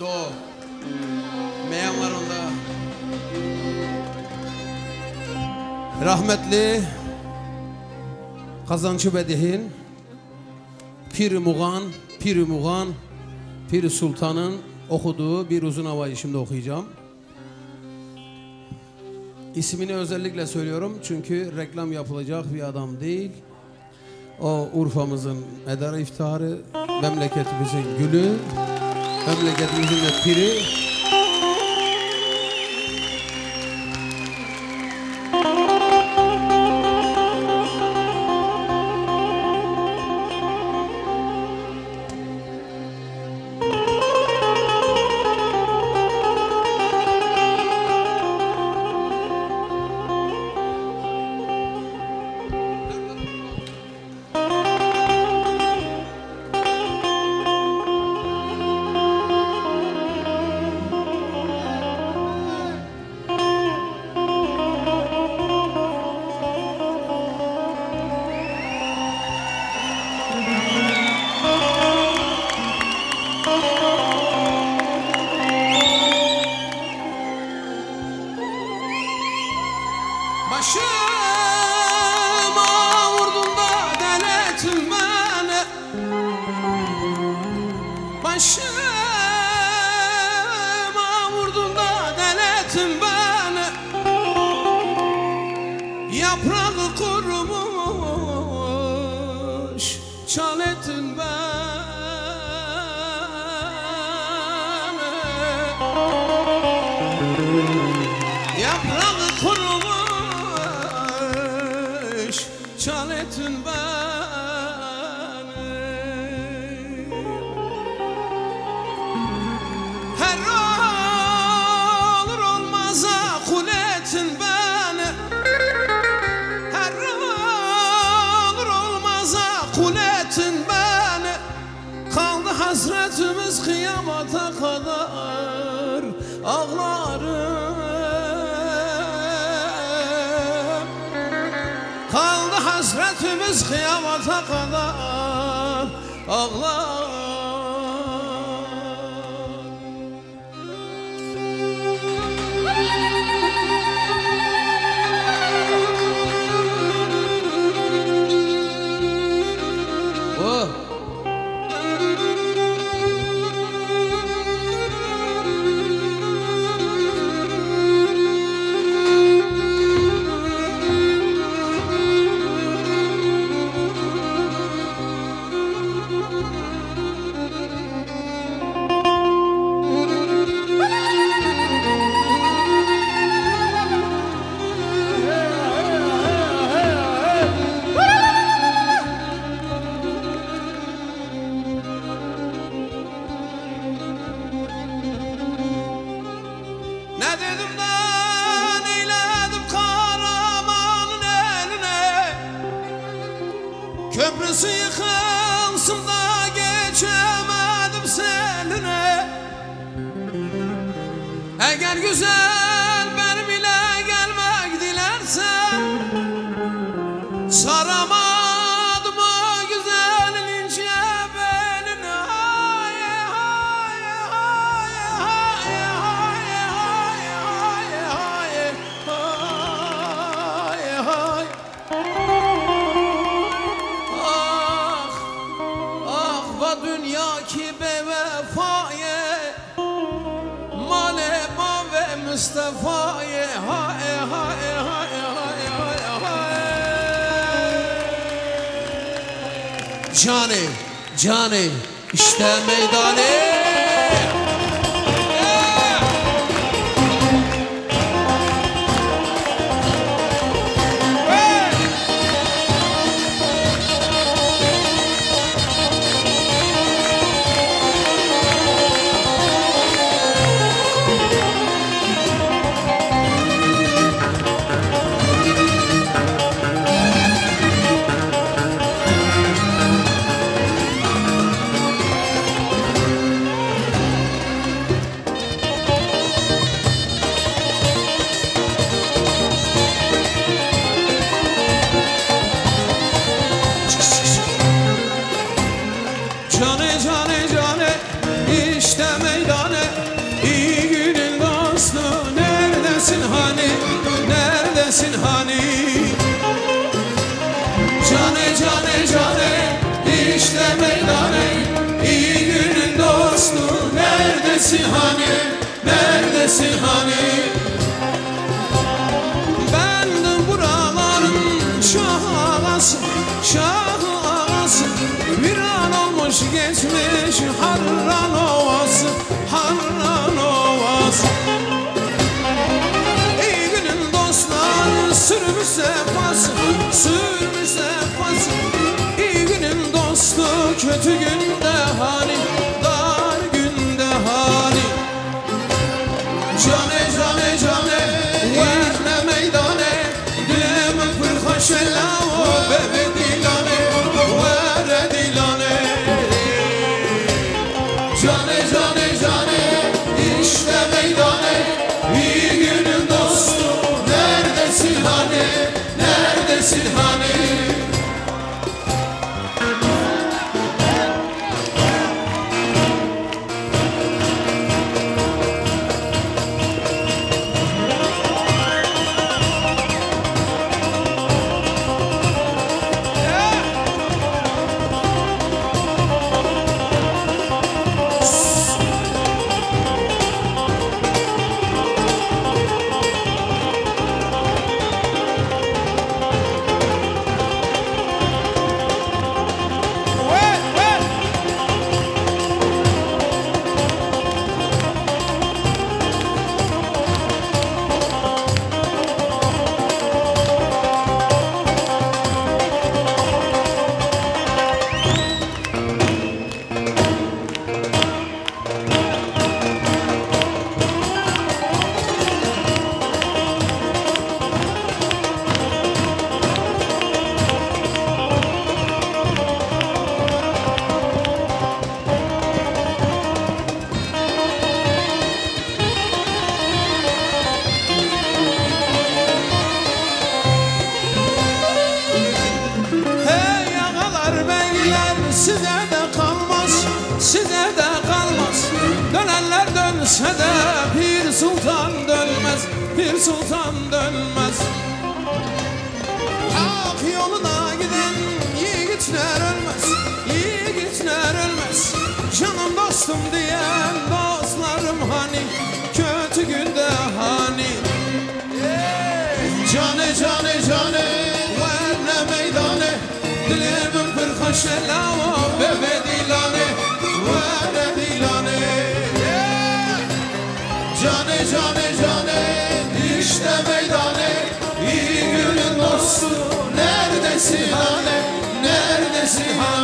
do, meyan var onda. Rahmetli Kazancı Bedihin, Pir-i Mugan, Pir-i Mugan, Pir Sultan'ın okuduğu bir uzun havayı şimdi okuyacağım. İsmini özellikle söylüyorum çünkü reklam yapılacak bir adam değil. O Urfa'mızın medarı iftiharı, memleketimizin gülü, memleketimizin de piri. Başıma vurdum da dele tümene, başıma vurdum da dele tümene. Yaprağı kurumuş çaletin beni, yaprağı kurumuş çaletin beni. Her olur olmaza kuletin beni, her olur olmaza kuletin beni. Kaldı hasretimiz kıyamata kadar ağlarım. Hasretimiz kıyamata kadar ağlar. Köprüsü yıkılsın da geçemedim seninle. Eğer güzel benimle gelmek dilersen, saramadım o güzelin ince belini. Hay hay hay hay hay hay hay hay hay. Dünya ki be vefaya, male ma ve Mustafa'ya. Hae hae hae hae hae hae. Canım, canım, işte meydanı. neredesin hani? Cane cane cane işte meydane, iyi günün dostu neredesin hani? Neredesin hani? Bendim buraların şah ağası, şah ağası, viran olmuş geçmiş Harran Ovası, Harran Ovası. İyi günün dostları sürmüş sefası, sürmüş sefası. İyi günün dostu kötü günde hani, dar günde hani. Cane cane cane yerle meydane, dileme fırhaşela o bebe dilane, vere dilane. Cane cane cane işte meydane, iyi günün dostu neredesin hani, neredesin hani? Pir Sultan dönmez, Pir Sultan dönmez. Hak yoluna giden yiğitler ölmez, yiğitler ölmez. Canım dostum diyen dostlarım hani, kötü günde hani. Cane cane cane verle meydane, dilemin bir kaşela o bebe dilane, vere dilane. Cane cane cane işte meydane, iyi günün dostu neredesin hani, neredesin hani?